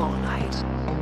long night.